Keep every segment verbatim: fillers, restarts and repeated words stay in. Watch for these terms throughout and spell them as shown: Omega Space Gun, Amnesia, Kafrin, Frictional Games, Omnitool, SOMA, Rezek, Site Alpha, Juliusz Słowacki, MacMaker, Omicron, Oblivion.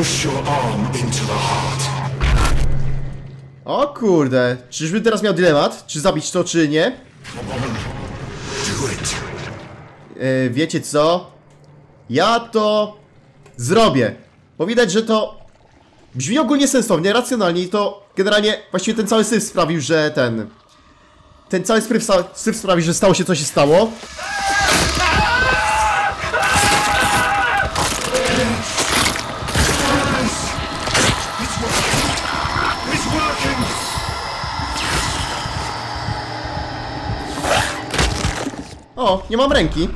Push your arm into the heart. O kurde, czyżbym teraz miał dylemat? Czy zabić to, czy nie? Yy, wiecie co? Ja to zrobię. Bo widać, że to brzmi ogólnie sensownie, racjonalnie i to generalnie właściwie ten cały syf sprawił, że ten... Ten cały syf sprawił, że stało się co się stało. O, nie mam ręki.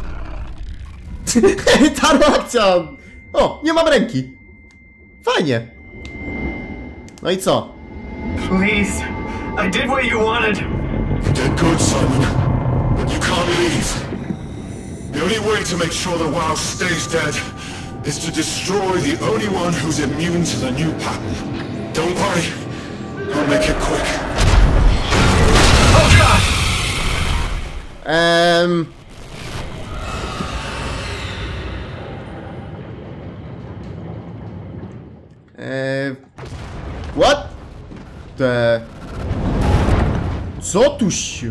Ta reakcja. O, nie mam ręki. Fajnie. No i co? Please, I did what you wanted. Did good, Simon. But you can't leave. The only way to make sure that WoW stays dead is to destroy the only one who's immune to the new pattern. Don't worry. I'll make it quick. Oh God! Um. Eee... What? The... Co tu się...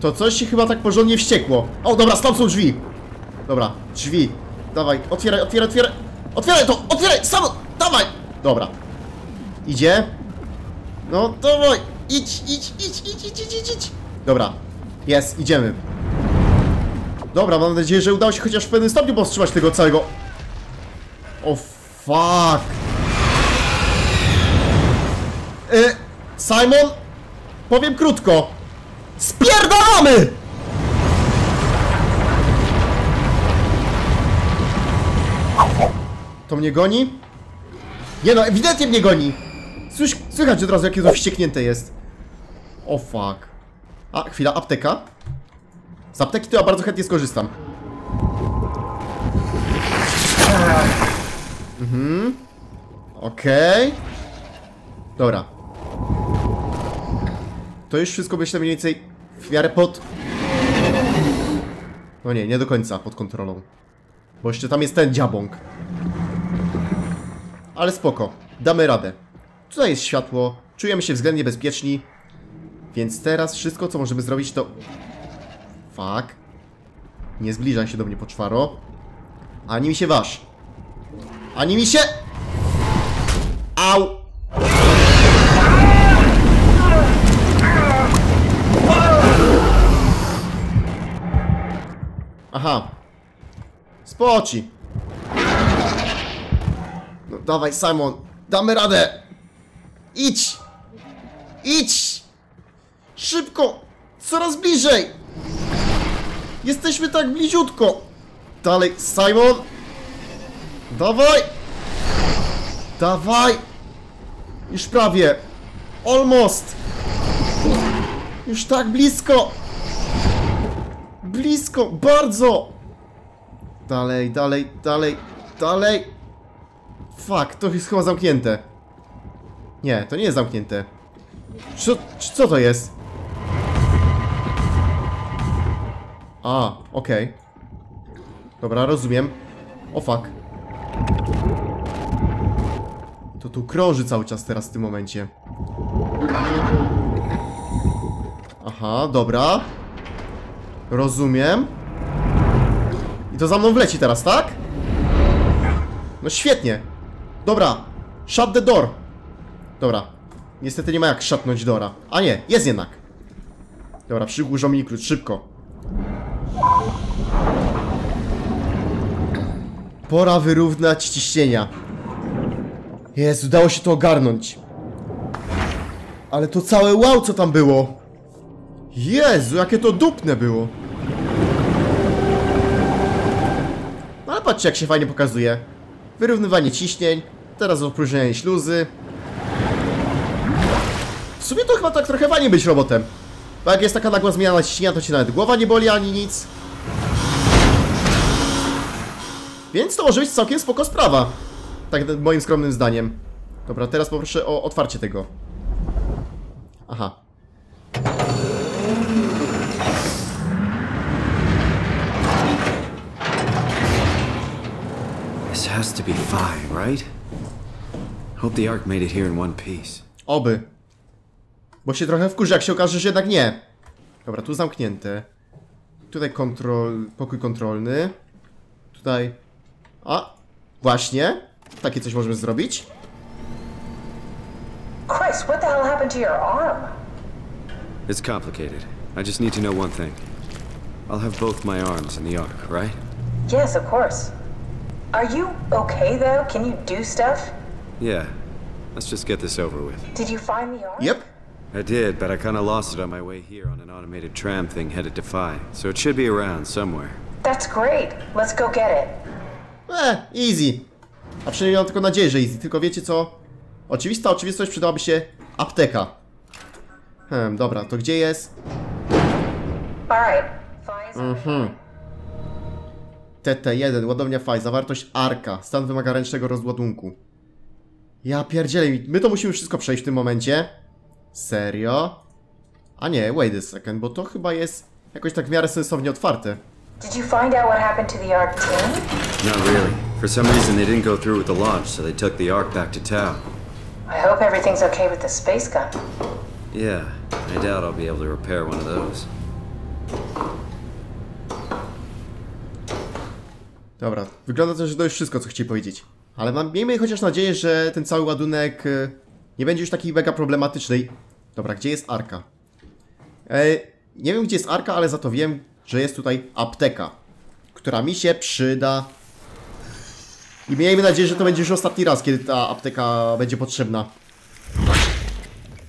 To coś się chyba tak porządnie wściekło. O, dobra, tam są drzwi. Dobra, drzwi. Dawaj, otwieraj, otwieraj, otwieraj. Otwieraj to, otwieraj, samo, dawaj. Dobra. Idzie. No, dawaj. Idź, idź, idź, idź, idź, idź, idź. Dobra, jest, idziemy. Dobra, mam nadzieję, że udało się chociaż w pewnym stopniu powstrzymać tego całego... O, fuck. E, Simon, powiem krótko. Spierdalamy! To mnie goni? Nie no, ewidentnie mnie goni. Słysz, słychać od razu, jakie to wścieknięte jest. O fuck. A, chwila, apteka. Z apteki to ja bardzo chętnie skorzystam. Mhm. Okej. Okay. Dobra. To już wszystko myślę mniej więcej w miarę pod... No nie, nie do końca pod kontrolą. Bo jeszcze tam jest ten dziabąk. Ale spoko, damy radę. Tutaj jest światło, czujemy się względnie bezpieczni. Więc teraz wszystko, co możemy zrobić, to... Fuck. Nie zbliżaj się do mnie, poczwaro. Ani mi się waż. Ani mi się... Au! Aha. Spoci. No dawaj, Simon. Damy radę. Idź! Idź! Szybko! Coraz bliżej! Jesteśmy tak bliziutko! Dalej, Simon! Dawaj! Dawaj! Już prawie! Almost! Już tak blisko! Blisko! Bardzo! Dalej, dalej, dalej, dalej! Fuck, to jest chyba zamknięte. Nie, to nie jest zamknięte. Co, co to jest? A, okej. Okay. Dobra, rozumiem. O fuck. To tu krąży cały czas teraz w tym momencie. Aha, dobra. Rozumiem. I to za mną wleci teraz, tak? No świetnie. Dobra, shut the door. Dobra, niestety nie ma jak szatnąć Dora. A nie, jest jednak. Dobra, przygłużą mi klucz, szybko. Pora wyrównać ciśnienia. Jezu, udało się to ogarnąć. Ale to całe wow, co tam było. Jezu, jakie to dupne było. No ale patrzcie, jak się fajnie pokazuje. Wyrównywanie ciśnień, teraz opróżnianie śluzy. W sumie to chyba tak trochę fajnie być robotem. Bo jak jest taka nagła zmiana ciśnienia, to ci nawet głowa nie boli, ani nic. Więc to może być całkiem spoko sprawa. Tak moim skromnym zdaniem. Dobra, teraz poproszę o otwarcie tego. Aha. So, has to be Phi, right? Hope the Ark made it here in one piece. Oby. Bo się trochę wkurzy, jak się okaże, że jednak nie. Dobra, tu zamknięte. Tutaj kontrol... pokój kontrolny. Tutaj... A! Właśnie! Takie coś możemy zrobić. Christ, what the hell happened to your arm? It's complicated. I just need to know one thing. I'll have both my arms in the Ark, right? Yes, of course. Are you okay though? Can you do stuff? Yeah. Let's just get this over with. Did you find the Ark? Yep. I did, but I kind of lost it on my way here on an automated tram thing headed to Phi, so it should be around somewhere. That's great. Let's go get it. Eh, easy. A przynajmniej mam tylko nadzieję, że easy. Tylko wiecie co? Oczywista oczywistość, przydałaby się apteka. Hmm, dobra, to gdzie jest? Alright. Mhm. T T jeden, ładownia Phi, zawartość Arka. Stan wymaga ręcznego rozładunku. Ja pierdzielę, my to musimy wszystko przejść w tym momencie. Serio? A nie, wait a second, bo to chyba jest jakoś tak w miarę sensownie otwarte. Did you find out what happened to the Ark team? Not really. For some reason they didn't go through with the launch, so they took the Ark back to town. I hope everything's okay with the space gun. Yeah, I doubt I'll be able to repair one of those. Dobra, wygląda to, że to już wszystko, co chcieli powiedzieć. Ale mam, miejmy chociaż nadzieję, że ten cały ładunek nie będzie już taki mega problematyczny. Dobra, gdzie jest Arka? Eee, nie wiem, gdzie jest Arka, ale za to wiem, że jest tutaj apteka, która mi się przyda. I miejmy nadzieję, że to będzie już ostatni raz, kiedy ta apteka będzie potrzebna.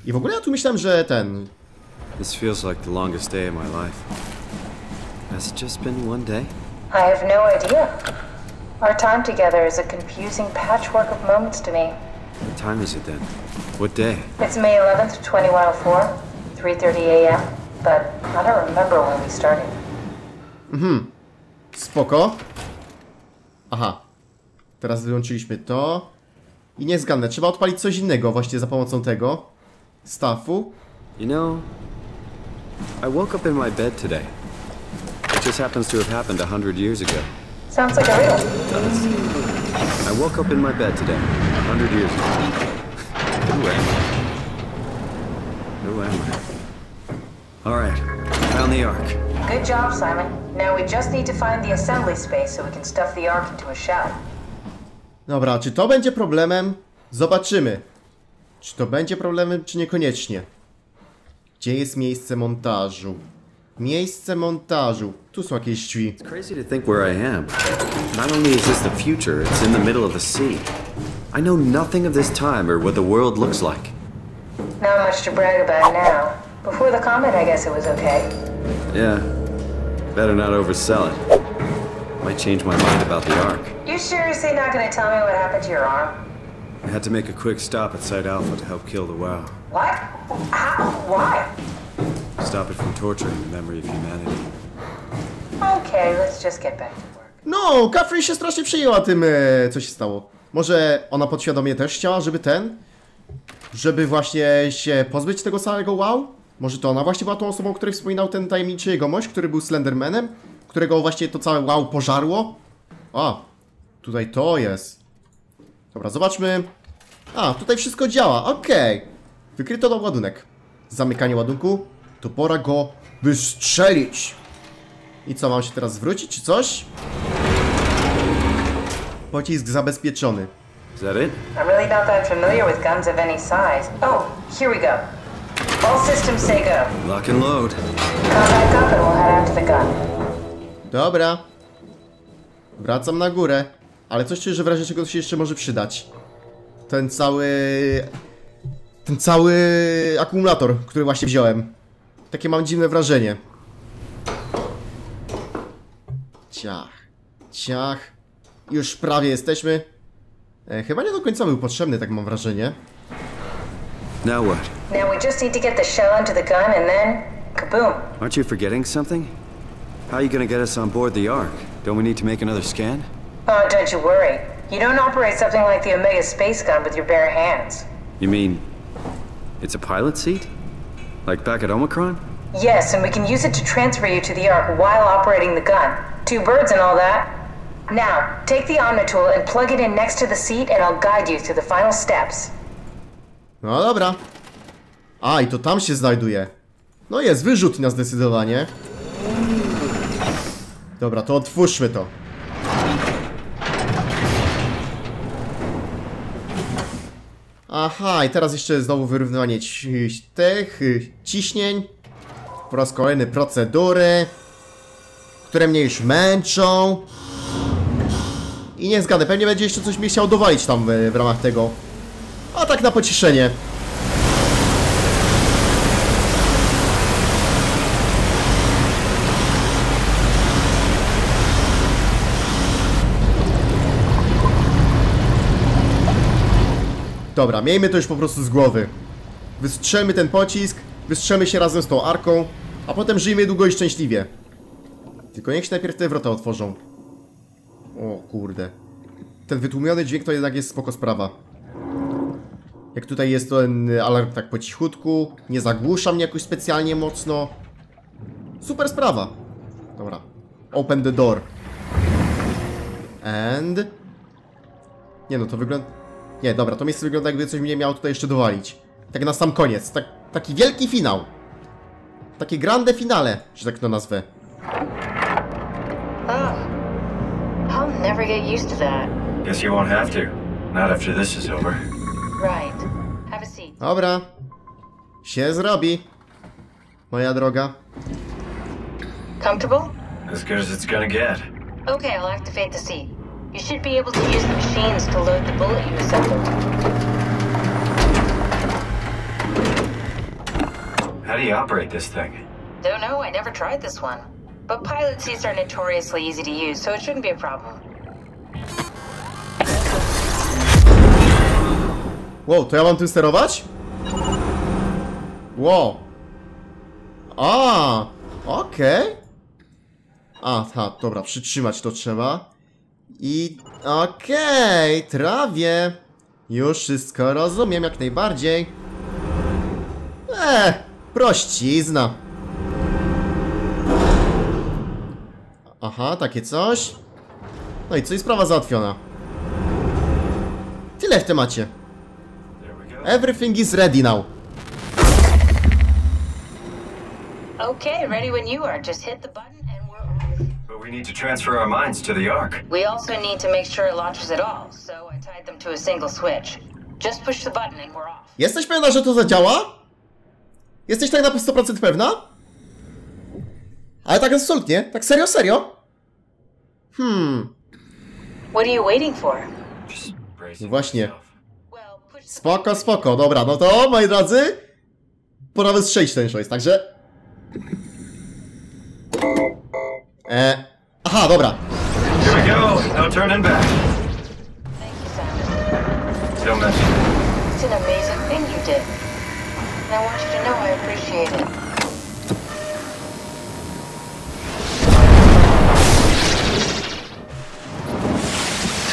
I w ogóle ja tu myślałem, że ten... This feels like the longest day of my life. Has it just been one day? I have no idea. Our time together is a confusing patchwork of moments to me. What time is it then? What day? It's May eleventh, twenty oh four, three thirty a m But I don't remember when we started. Mhm. Spoko. Aha. Teraz wyłączyliśmy to. I nie zgadnę. Trzeba odpalić coś innego właśnie za pomocą tego stafu. You know, I woke up in my bed today. It just happens to have happened a hundred years ago. Sounds like a riddle. It does. I woke up in my bed today, a hundred years ago. Who am I? Who am I? All right, found the Ark. Good job, Simon. Now we just need to find the assembly space so we can stuff the Ark into a shell. Dobra, czy to będzie problemem? Zobaczymy. Czy to będzie problemem, czy niekoniecznie? Gdzie jest miejsce montażu? Miejsce montażu. Tu są jakieś drzwi. It's crazy to think where I am. Not only is this the future, it's in the middle of the sea. I know nothing of this time or what the world looks like. Not much to brag about now. Before the comet, I guess it was okay. Yeah. Better not oversell it. Might change my mind about the Ark. You seriously not going to tell me what happened to your arm? I had to make a quick stop at Site Alpha to help kill the WoW. What? How? Why? Stop it from torturing the memory of humanity. Okay, let's just get back to work. No, Catherine się strasznie przyjęła tym, e, co się stało. Może ona podświadomie też chciała, żeby ten... Żeby właśnie się pozbyć tego całego wow? Może to ona właśnie była tą osobą, o której wspominał ten tajemniczy jegomość, który był Slendermanem? Którego właśnie to całe wow pożarło? A, tutaj to jest. Dobra, zobaczmy. A, tutaj wszystko działa, okej. Okay. Wykryto do ładunek. Zamykanie ładunku. To pora go wystrzelić. I co, mam się teraz zwrócić, czy coś? Pocisk zabezpieczony. Is that it? I'm really not that familiar with guns of any size. Oh, here we go. All systems say go. Lock and load. Come back up and we'll head out to the gun. Dobra. Wracam na górę. Ale coś czuję, że w razie czego się jeszcze może przydać. Ten cały... Ten cały akumulator, który właśnie wziąłem. Takie mam dziwne wrażenie. Ciach, ciach. Już prawie jesteśmy. E, chyba nie do końca był potrzebny, tak mam wrażenie. Now what? Now we just need to get the shell into the gun and then kaboom. Aren't you forgetting something? How are you gonna get us on board the Ark? Don't we need to make another scan? Oh, don't you worry. You don't operate something like the Omega Space Gun with your bare hands. You mean it's a pilot seat? Like back at Omicron? Yes, and we can use it to transfer you to the Ark while operating the gun. Two birds and all that. Now, take the Omnitool and plug it in next to the seat and I'll guide you through the final steps. No dobra. A, i to tam się znajduje. No jest, wyrzut na zdecydowanie. Dobra, to otwórzmy to. Aha, i teraz jeszcze znowu wyrównywanie tych ciśnień. Po raz kolejny procedury, które mnie już męczą. I nie zgadę, pewnie będzie jeszcze coś mi chciał dowalić tam w ramach tego. A tak na pocieszenie. Dobra, miejmy to już po prostu z głowy. Wystrzelmy ten pocisk, wystrzelmy się razem z tą arką, a potem żyjmy długo i szczęśliwie. Tylko niech się najpierw te wrota otworzą. O kurde. Ten wytłumiony dźwięk to jednak jest spoko sprawa. Jak tutaj jest ten alarm tak po cichutku, nie zagłusza mnie jakoś specjalnie mocno. Super sprawa. Dobra. Open the door. And... Nie no, to wygląda... Nie, dobra, to miejsce wygląda jakby coś mnie miało tutaj jeszcze dowalić. Tak na sam koniec, tak, taki wielki finał. Takie grande finale, że tak to nazwę. Oh. I'll never get used to that. Guess you won't have to. Not after this is over. Right. Have a seat. Dobra. Się zrobi. Moja droga. Comfortable? As good as it's gonna get. Okay, I'll activate the seat. You should be able to use the machines to load the bullet you assembled. How do you operate this thing? Don't know, I never tried this one. But pilot seats are notoriously easy to use, so it shouldn't be a problem. Wow, to ja mam tym sterować? Wow. A, okej. Okay. A, ha, dobra, przytrzymać to trzeba. I... okej, okay, trawię. Już wszystko rozumiem, jak najbardziej. Eee, prościzna. Aha, takie coś. No i co, i sprawa załatwiona. Tyle w temacie. Everything is ready now. Okay, ready when you are. Just hit the button. We need to transfer our minds to the Ark. We also need to make sure it launches at all, so I tied them to a single switch. Just push the button and we're off. Jesteś pewna, że to zadziała? Jesteś tak na sto procent pewna? Ale tak absolutnie? Tak serio, serio? Hmm. What are you waiting for? No właśnie. Spoko, spoko. Dobra, no to, moi drodzy, pora wystrzelić ten szojs, także... Eee... Aha, dobra. Here we go. No turning back. Thank you, Simon. Don't mention it. It's an amazing thing you did. And I want you to know I appreciate it.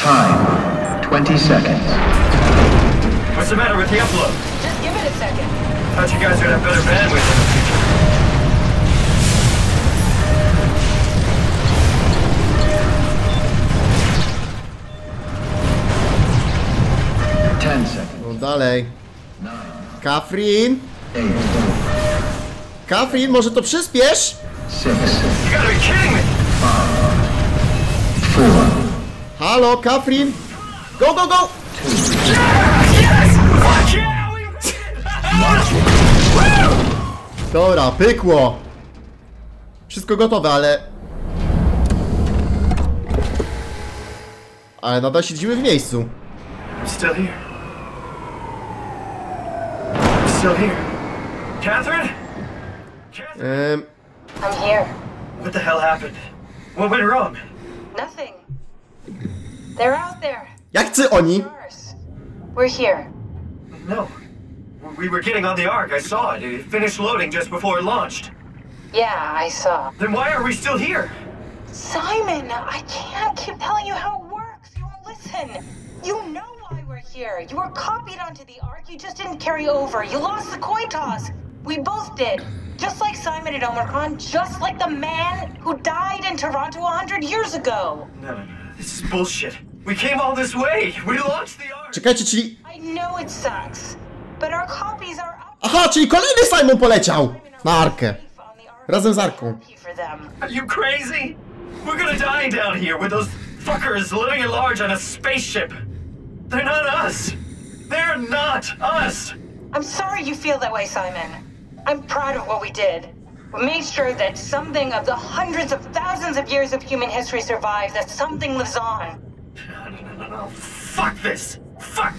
Time. twenty seconds. What's the matter with the upload? Just give it a second. Thought you guys would have better bandwidth in the future. No dalej. Kafrin. Kafrin, może to przyspiesz? Halo, Kafrin. Go, go, go! Dobra, pykło. Wszystko gotowe, ale... Ale nadal siedzimy w miejscu. Still here. Catherine? Catherine? Um, I'm here. What the hell happened? What went wrong? Nothing. They're out there. Jak to oni? We're here. No. We were getting on the Ark. I saw it. It finished loading just before it launched. Yeah, I saw. Then why are we still here? Simon, I can't keep telling you how it works. You won't listen. You know why we're here. You were copied onto the Ark. You just didn't carry over. You lost the coin toss. We both did. Just like Simon and Omicron. Just like the man who died in Toronto a hundred years ago. No, no, no. This is bullshit. We came all this way. We launched the ark. Czekajcie, czyli... I know it sucks, but our copies are up. Aha, czyli kolejny Simon poleciał na Arkę. Razem z Arką. Are you crazy? We're gonna die down here with those fuckers living at large on a spaceship. They're not us. They're not us. I'm sorry you feel that way, Simon. I'm proud of what we did. We made sure that something of the hundreds of thousands of years of human history survives, that something lives on. No, no, no, no. Fuck this. Fuck.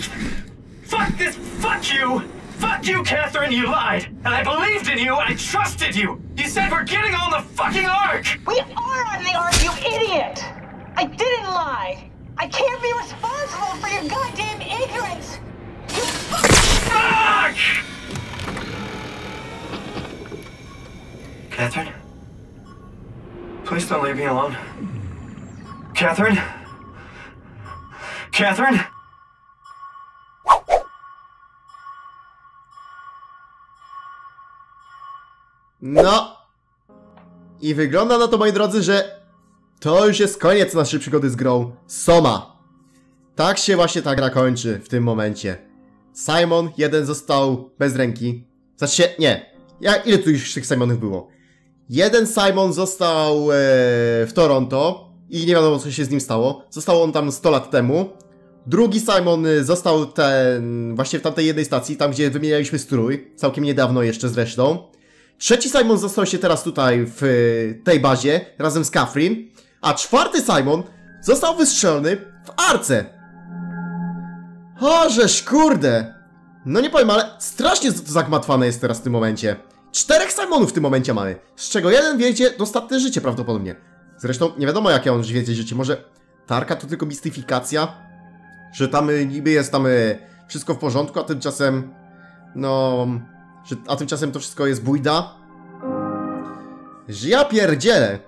Fuck this. Fuck you. Fuck you, Catherine. You lied. And I believed in you. I trusted you. You said we're getting on the fucking Ark. We are on the Ark, you idiot. I didn't lie. I can't be responsible for your goddamn ignorance. You fuck. Fuck! Catherine? Please don't leave me alone. Catherine? Catherine? No. I wygląda na to, moi drodzy, że to już jest koniec naszej przygody z grą SOMA. Tak się właśnie ta gra kończy w tym momencie. Simon jeden został bez ręki. Znaczy, nie. Ja, ile tu już tych Simonów było? Jeden Simon został e, w Toronto i nie wiadomo, co się z nim stało. Został on tam sto lat temu. Drugi Simon został ten, właśnie w tamtej jednej stacji, tam gdzie wymienialiśmy strój. Całkiem niedawno jeszcze zresztą. Trzeci Simon został się teraz tutaj w e, tej bazie, razem z Catherine. A czwarty Simon został wystrzelony w Arce. O, żeż kurde! No nie powiem, ale strasznie zagmatwane jest teraz w tym momencie. Czterech Simonów w tym momencie mamy, z czego jeden wiedzie dostatnie życie prawdopodobnie. Zresztą nie wiadomo, jakie on wiedzie życie. Może Tarka to tylko mistyfikacja? Że tam niby jest tam wszystko w porządku, a tymczasem... No... Że, a tymczasem to wszystko jest bójda? Że ja pierdzielę!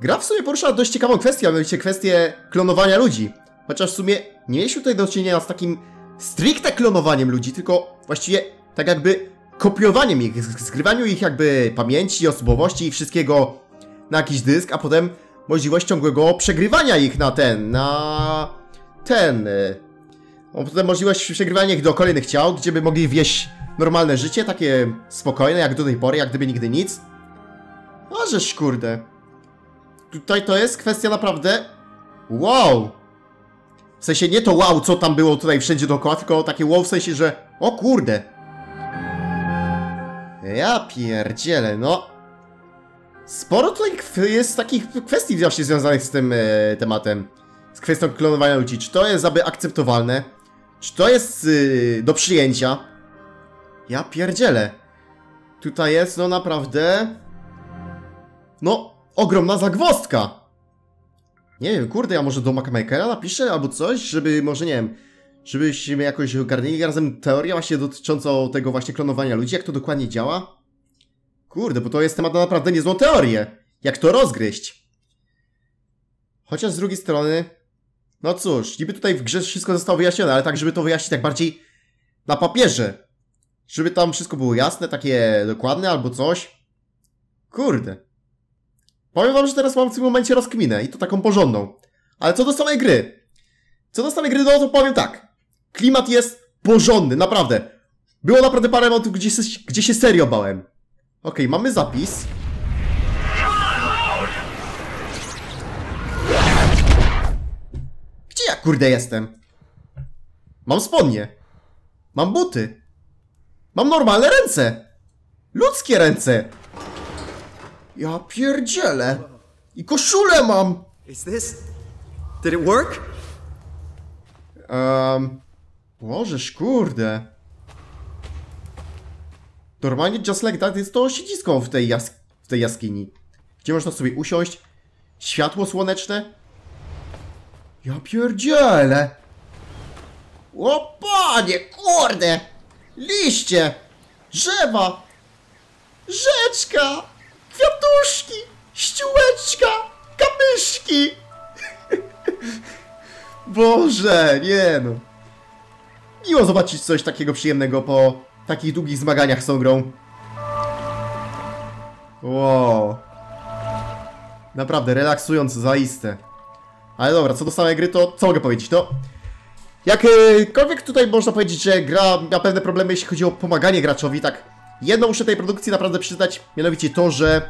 Gra w sumie porusza dość ciekawą kwestię, a mianowicie kwestię klonowania ludzi. Chociaż w sumie nie mieliśmy tutaj do czynienia z takim stricte klonowaniem ludzi, tylko właściwie tak jakby kopiowaniem ich, zgrywaniu ich jakby pamięci, osobowości i wszystkiego na jakiś dysk, a potem możliwość ciągłego przegrywania ich na ten, na ten. A potem możliwość przegrywania ich do kolejnych ciał, gdzie by mogli wieść normalne życie, takie spokojne, jak do tej pory, jak gdyby nigdy nic. O, żeż kurde. Tutaj to jest kwestia naprawdę... Wow! W sensie nie to wow, co tam było tutaj wszędzie dookoła, tylko takie wow w sensie, że o kurde. Ja pierdzielę, no. Sporo tutaj jest takich kwestii właśnie związanych z tym e, tematem. Z kwestią klonowania ludzi. Czy to jest aby akceptowalne? Czy to jest y, do przyjęcia? Ja pierdzielę. Tutaj jest no naprawdę... No, ogromna zagwozdka. Nie wiem, kurde, ja może do MacMakera napiszę albo coś, żeby może, nie wiem, żebyśmy jakoś ogarnęli razem teorię właśnie dotyczącą tego właśnie klonowania ludzi, jak to dokładnie działa. Kurde, bo to jest temat na naprawdę niezłą teorię. Jak to rozgryźć? Chociaż z drugiej strony, no cóż, niby tutaj w grze wszystko zostało wyjaśnione, ale tak, żeby to wyjaśnić tak bardziej na papierze. Żeby tam wszystko było jasne, takie dokładne albo coś. Kurde. Powiem wam, że teraz mam w tym momencie rozkminę i to taką porządną. Ale co do samej gry. Co do samej gry, no to powiem tak. Klimat jest porządny, naprawdę. Było naprawdę parę momentów, gdzie, gdzie się serio bałem. Okej, okay, mamy zapis. Gdzie ja kurde jestem? Mam spodnie. Mam buty. Mam normalne ręce. Ludzkie ręce. Ja pierdzielę. I koszulę mam. Is this? Did it work? Um, Bożeż, kurde. Normalnie just like that jest to siedzisko w tej, jas w tej jaskini. Gdzie można sobie usiąść. Światło słoneczne. Ja pierdzielę. O panie, kurde. Liście. Drzewa. Rzeczka. Kwiatuszki, ściółeczka, kamyszki. Boże, nie no. Miło zobaczyć coś takiego przyjemnego po takich długich zmaganiach z tą grą. Wow. Naprawdę relaksujące, zaiste. Ale dobra, co do samej gry, to co mogę powiedzieć, no... Jakkolwiek tutaj można powiedzieć, że gra ma pewne problemy, jeśli chodzi o pomaganie graczowi, tak... Jedno muszę tej produkcji naprawdę przyznać, mianowicie to, że...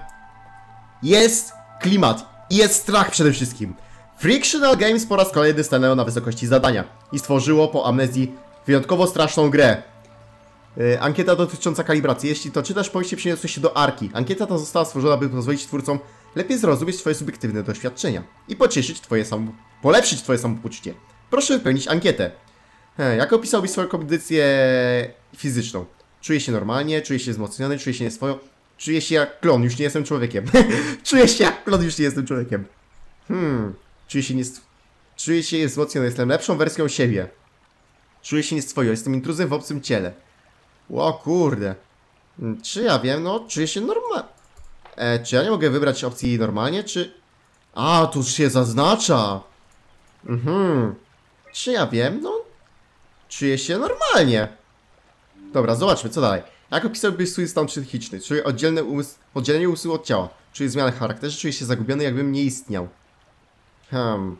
Jest klimat i jest strach przede wszystkim. Frictional Games po raz kolejny stanęło na wysokości zadania i stworzyło po Amnezji wyjątkowo straszną grę. Yy, ankieta dotycząca kalibracji. Jeśli to czytasz, powieści przeniosłeś się do Arki. Ankieta ta została stworzona, by pozwolić twórcom lepiej zrozumieć twoje subiektywne doświadczenia i pocieszyć twoje sam... polepszyć twoje samopoczucie. Proszę wypełnić ankietę. He, jak opisałbyś swoją kondycję fizyczną? Czuję się normalnie, czuję się wzmocniony, czuję się nieswojo. Czuję się jak klon, już nie jestem człowiekiem. Czuję się jak klon, już nie jestem człowiekiem. Hmm... Czuję się nie... Czuję się wzmocniony, jestem lepszą wersją siebie. Czuję się nieswojo, jestem intruzem w obcym ciele. O kurde. Czy ja wiem? No, czuję się normalnie. E, czy ja nie mogę wybrać opcji normalnie, czy... A, tu się zaznacza. Mhm. Czy ja wiem? No... Czuję się normalnie. Dobra, zobaczmy, co dalej. Jak opisałbyś swój stan psychiczny? Czuję oddzielne umysł, oddzielenie umysłu od ciała. Czuję zmianę charakterze, czuję się zagubiony, jakbym nie istniał. Hmm...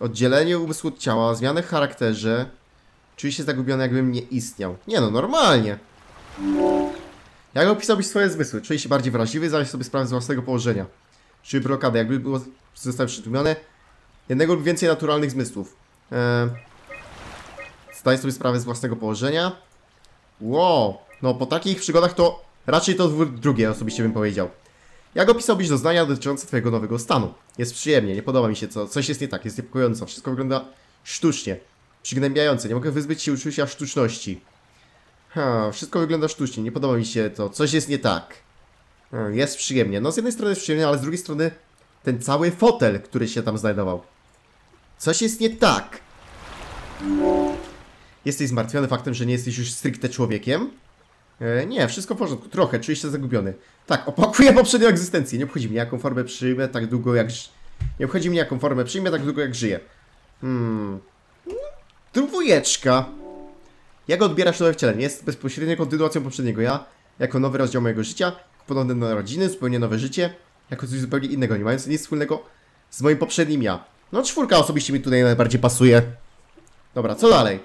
Oddzielenie umysłu od ciała, zmianę w charakterze. Czuję się zagubiony, jakbym nie istniał. Nie no, normalnie. Jak opisałbyś swoje zmysły? Czuję się bardziej wrażliwy, zdałeś sobie sprawę z własnego położenia. Czuję blokadę, jakby było, zostały przytłumione jednego lub więcej naturalnych zmysłów. Eee, Zdaj sobie sprawę z własnego położenia. Wow, no po takich przygodach to raczej to drugie osobiście bym powiedział. Jak opisałbyś doznania dotyczące twojego nowego stanu? Jest przyjemnie, nie podoba mi się, co, coś jest nie tak, jest niepokojąco, wszystko wygląda sztucznie, przygnębiające, nie mogę wyzbyć się uczucia sztuczności. Ha, wszystko wygląda sztucznie, nie podoba mi się to, coś jest nie tak. Hmm, jest przyjemnie, no z jednej strony jest przyjemnie, ale z drugiej strony ten cały fotel, który się tam znajdował. Coś jest nie tak. Jesteś zmartwiony faktem, że nie jesteś już stricte człowiekiem? Nie, wszystko w porządku, trochę, czuję się zagubiony. Tak, opakuję poprzednią egzystencję. Nie obchodzi mnie, jaką formę przyjmę tak długo jak... Nie obchodzi mnie, jaką formę przyjmę tak długo jak żyję. Hmm... Dwójeczka. Jak odbierasz nowe wcielenie? Jest bezpośrednią kontynuacją poprzedniego ja, jako nowy rozdział mojego życia, ponowne narodziny, zupełnie nowe życie, jako coś zupełnie innego, nie mając nic wspólnego z moim poprzednim ja. No czwórka osobiście mi tutaj najbardziej pasuje. Dobra, co dalej?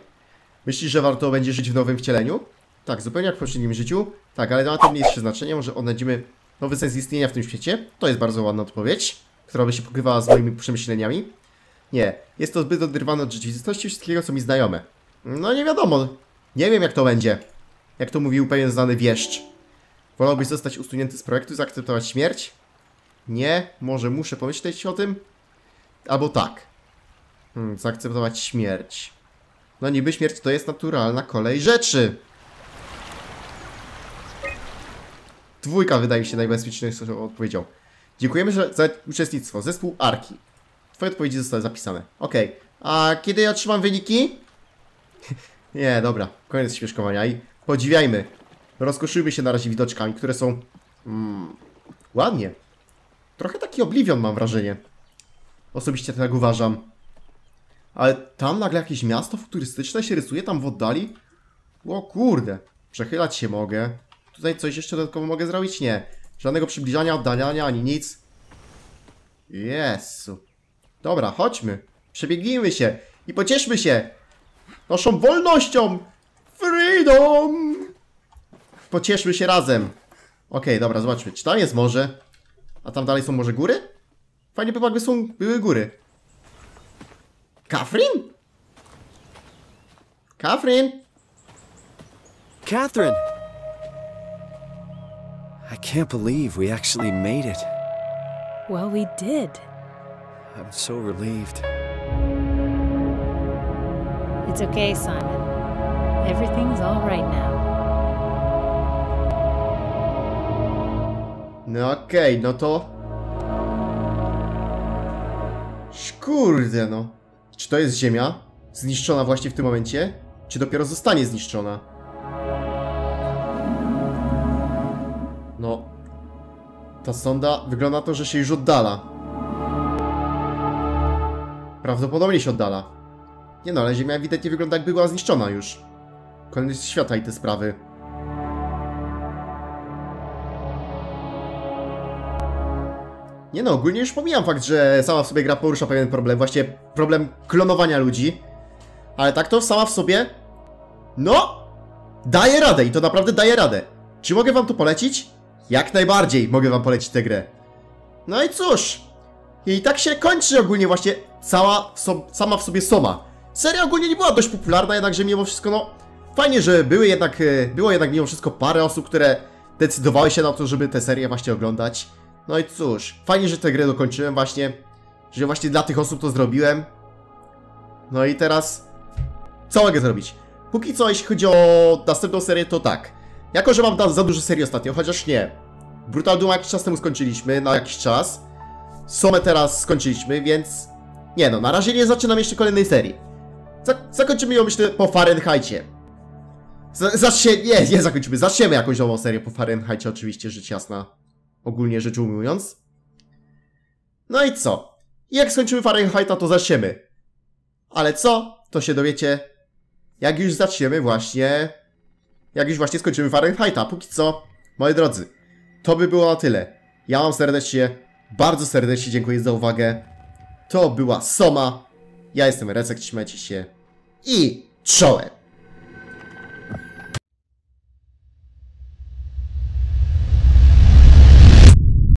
Myślisz, że warto będzie żyć w nowym wcieleniu? Tak, zupełnie jak w poprzednim życiu. Tak, ale na to mniejsze znaczenie, może odnajdziemy nowy sens istnienia w tym świecie. To jest bardzo ładna odpowiedź, która by się pokrywała z moimi przemyśleniami. Nie, jest to zbyt oderwane od rzeczywistości wszystkiego, co mi znajome. No nie wiadomo, nie wiem jak to będzie. Jak to mówił pewien znany wieszcz. Wolałbyś zostać usunięty z projektu i zaakceptować śmierć? Nie, może muszę pomyśleć o tym? Albo tak. Hmm, zaakceptować śmierć. No niby śmierć to jest naturalna kolej rzeczy. Dwójka wydaje mi się najbezpieczniejszą odpowiedzią. Dziękujemy za uczestnictwo. Zespół Arki. Twoje odpowiedzi zostały zapisane. Okej. Okay. A kiedy ja otrzymam wyniki? Nie, dobra. Koniec śmieszkowania i podziwiajmy. Rozkoszujmy się na razie widoczkami, które są... Mm, ładnie. Trochę taki Oblivion mam wrażenie. Osobiście tak uważam. Ale tam nagle jakieś miasto futurystyczne się rysuje, tam w oddali. O kurde. Przechylać się mogę. Tutaj coś jeszcze dodatkowo mogę zrobić? Nie. Żadnego przybliżania, oddalania, ani nic. Jezu. Dobra, chodźmy. Przebiegnijmy się. I pocieszmy się. Naszą wolnością. Freedom. Pocieszmy się razem. Okej, dobra, zobaczmy. Czy tam jest morze? A tam dalej są może góry? Fajnie by jakby są były góry. Catherine? Catherine? Catherine. I can't believe we actually made it. Well, we did. I'm so relieved. It's okay, Simon. Everything's all right now. No okej, okay, no to... Szkurde, no. Czy to jest ziemia? Zniszczona właśnie w tym momencie? Czy dopiero zostanie zniszczona? No, ta sonda wygląda to, że się już oddala. Prawdopodobnie się oddala. Nie no, ale Ziemia ewidentnie wygląda, jakby była zniszczona już. Koniec świata i te sprawy. Nie no, ogólnie już pomijam fakt, że sama w sobie gra porusza pewien problem, właśnie problem klonowania ludzi. Ale tak to sama w sobie, no, daje radę i to naprawdę daje radę. Czy mogę wam tu polecić? Jak najbardziej mogę wam polecić tę grę. No i cóż, i tak się kończy ogólnie właśnie cała w so sama w sobie Soma. Seria ogólnie nie była dość popularna, jednakże mimo wszystko, no, fajnie, że były jednak, było jednak mimo wszystko parę osób, które decydowały się na to, żeby tę serię właśnie oglądać. No i cóż, fajnie, że tę grę dokończyłem właśnie, że właśnie dla tych osób to zrobiłem. No i teraz, co mogę zrobić? Póki co, jeśli chodzi o następną serię, to tak. Jako, że mam za dużo serii ostatnio, chociaż nie. Brutal Doom jakiś czas temu skończyliśmy, na jakiś czas. Somę teraz skończyliśmy, więc... Nie no, na razie nie zaczynam jeszcze kolejnej serii. Zakończymy ją, myślę, po Fahrenheitie. Zacznie... Nie, nie zakończymy, zaczniemy jakąś nową serię po Fahrenheitie, oczywiście, rzecz jasna. Ogólnie rzecz ujmując. No i co? Jak skończymy Fahrenheita, to zaczniemy. Ale co? To się dowiecie, jak już zaczniemy właśnie... Jak już właśnie skończymy Fahrenheita. Póki co, moi drodzy, to by było na tyle. Ja wam serdecznie, bardzo serdecznie dziękuję za uwagę. To była Soma. Ja jestem Rezek, trzymajcie się i czołem!